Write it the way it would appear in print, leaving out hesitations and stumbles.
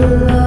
love.